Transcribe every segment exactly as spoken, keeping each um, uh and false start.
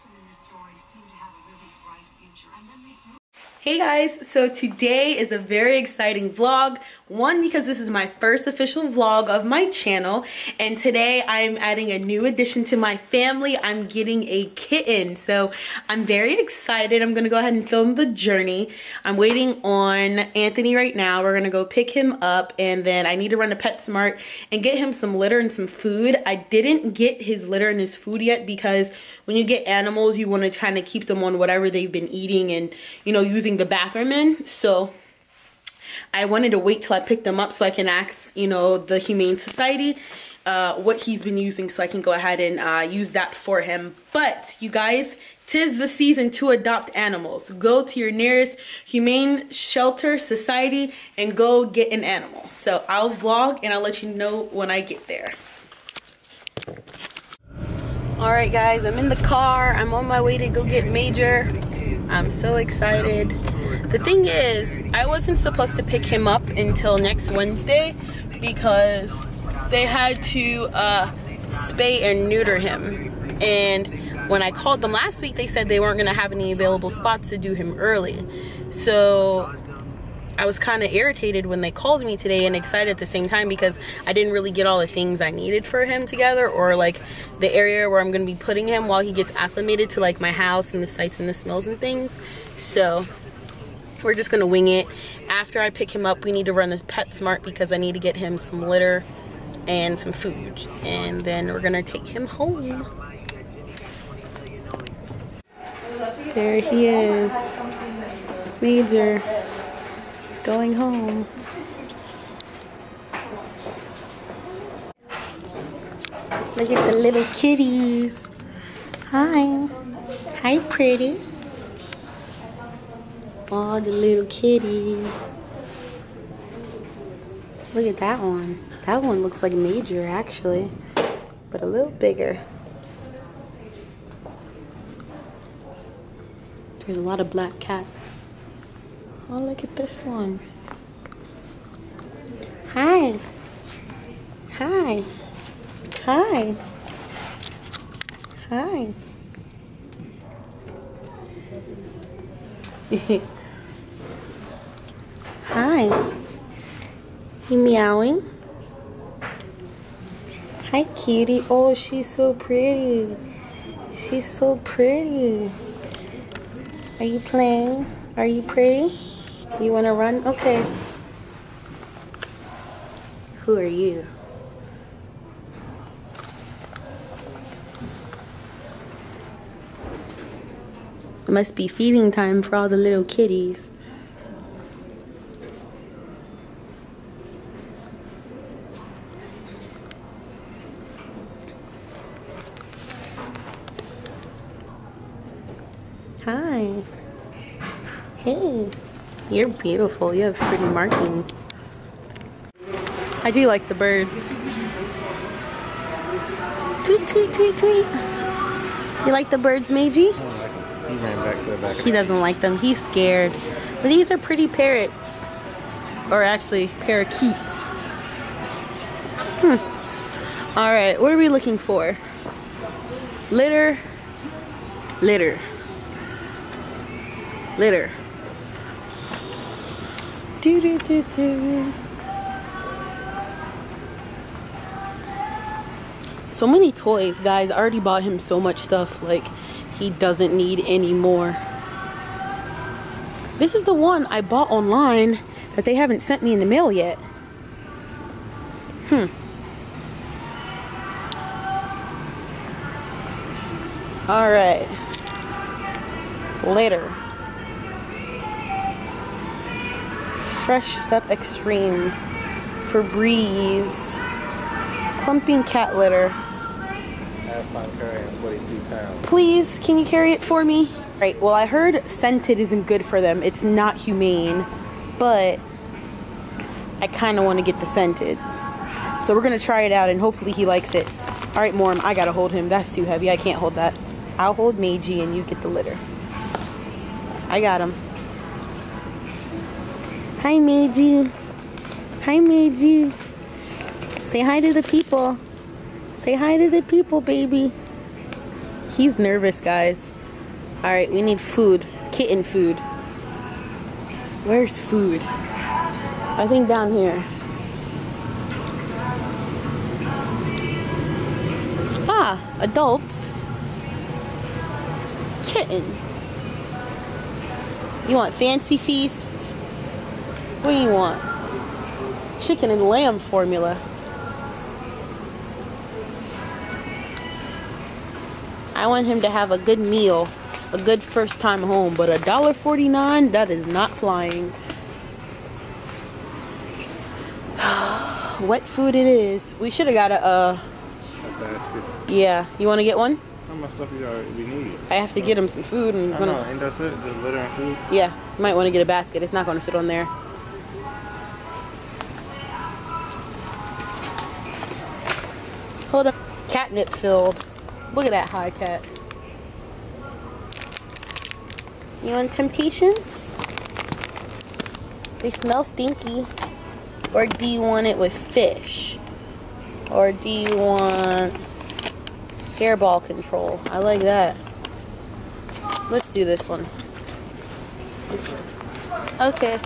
person in this story seemed to have a really bright future, and then they grew. Hey guys, so today is a very exciting vlog. One, because this is my first official vlog of my channel, and today I'm adding a new addition to my family. I'm getting a kitten, so I'm very excited. I'm gonna go ahead and film the journey. I'm waiting on Anthony right now. We're gonna go pick him up, and then I need to run to PetSmart and get him some litter and some food. I didn't get his litter and his food yet because when you get animals, you wanna try to keep them on whatever they've been eating and, you know, using the bathroom in, so I wanted to wait till I picked them up so I can ask, you know, the Humane Society uh, what he's been using, so I can go ahead and uh, use that for him. But you guys, tis the season to adopt animals. Go to your nearest Humane Shelter Society and go get an animal. So I'll vlog and I'll let you know when I get there. Alright guys, I'm in the car. I'm on my way to go get Major. I'm so excited. The thing is, I wasn't supposed to pick him up until next Wednesday because they had to uh, spay and neuter him. And when I called them last week, they said they weren't gonna have any available spots to do him early. So I was kind of irritated when they called me today and excited at the same time because I didn't really get all the things I needed for him together, or like the area where I'm going to be putting him while he gets acclimated to like my house and the sights and the smells and things. So we're just going to wing it. After I pick him up, we need to run this PetSmart because I need to get him some litter and some food, and then we're going to take him home. There he is, Major. Going home. Look at the little kitties. Hi. Hi, pretty. All the little kitties. Look at that one. That one looks like Major, actually, but a little bigger. There's a lot of black cats. Oh, look at this one. Hi. Hi. Hi. Hi. Hi. You meowing? Hi, cutie. Oh, she's so pretty. She's so pretty. Are you playing? Are you pretty? You want to run? Okay. Who are you? It must be feeding time for all the little kitties. Hi. Hey. You're beautiful. You have pretty markings. I do like the birds. Tweet, tweet, tweet, tweet. You like the birds, Meiji? He ran back to the back. He doesn't like them. He's scared. But these are pretty parrots. Or actually, parakeets. Hmm. Alright, what are we looking for? Litter. Litter. Litter. Do, do, do, do. So many toys, guys. I already bought him so much stuff, like he doesn't need any more. This is the one I bought online that they haven't sent me in the mail yet. Hmm. All right. Later. Fresh Step Extreme, Febreze, clumping cat litter. I have fun carrying forty-two pounds. Please, can you carry it for me? Right, well I heard scented isn't good for them. It's not humane, but I kind of want to get the scented. So we're going to try it out and hopefully he likes it. All right, Morm, I got to hold him. That's too heavy. I can't hold that. I'll hold Meiji and you get the litter. I got him. Hi, Meiji. Hi, Meiji. Say hi to the people. Say hi to the people, baby. He's nervous, guys. Alright, we need food. Kitten food. Where's food? I think down here. Ah, adults. Kitten. You want Fancy Feast? What do you want? Chicken and lamb formula. I want him to have a good meal, a good first time home, but a dollar forty-nine, that is not flying. Wet food it is. We should have got a uh a basket. Yeah, you want to get one? How much stuff you already we need? I have to so, get him some food and, gonna, know, and that's it, just litter and food. Yeah, you might want to get a basket. It's not going to fit on there. Hold up. Catnip filled. Look at that high cat. You want Temptations? They smell stinky. Or do you want it with fish? Or do you want hairball control? I like that. Let's do this one. Okay.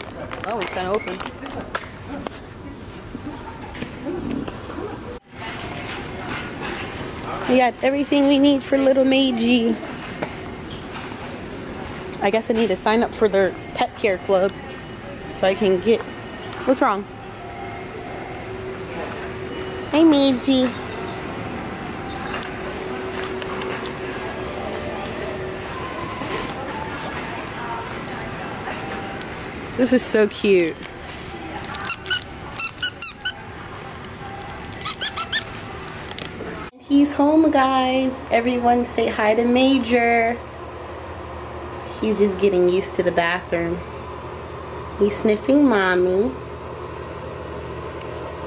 Oh, it's kind of open. We got everything we need for little Meiji. I guess I need to sign up for their pet care club so I can get... What's wrong? Hey, Meiji. This is so cute. He's home, guys. Everyone say hi to Major. He's just getting used to the bathroom. He's sniffing mommy.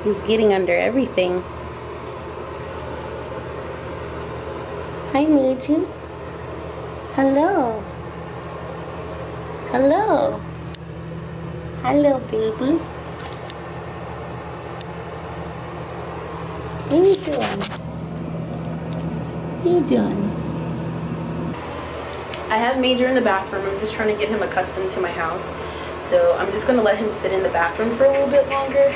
He's getting under everything. Hi, Meiji. Hello. Hello. Hello, baby. What are you doing? What are you doing? I have Major in the bathroom. I'm just trying to get him accustomed to my house. So I'm just going to let him sit in the bathroom for a little bit longer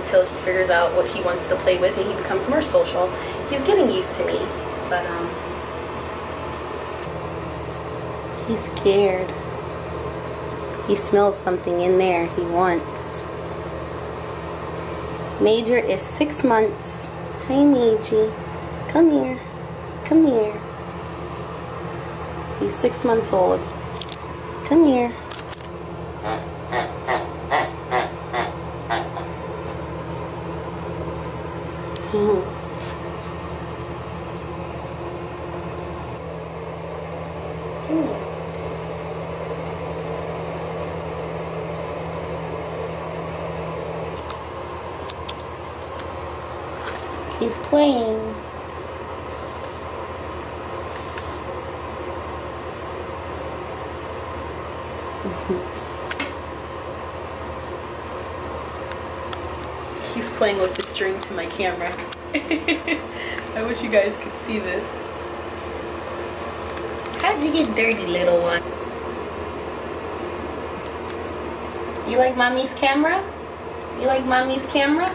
until he figures out what he wants to play with and he becomes more social. He's getting used to me, but um, he's scared. He smells something in there he wants. Major is six months. Hi, Meiji. Come here. Come here. He's six months old. Come here. He's playing. He's playing with the string to my camera. I wish you guys could see this. How'd you get dirty, little one? You like mommy's camera? You like mommy's camera?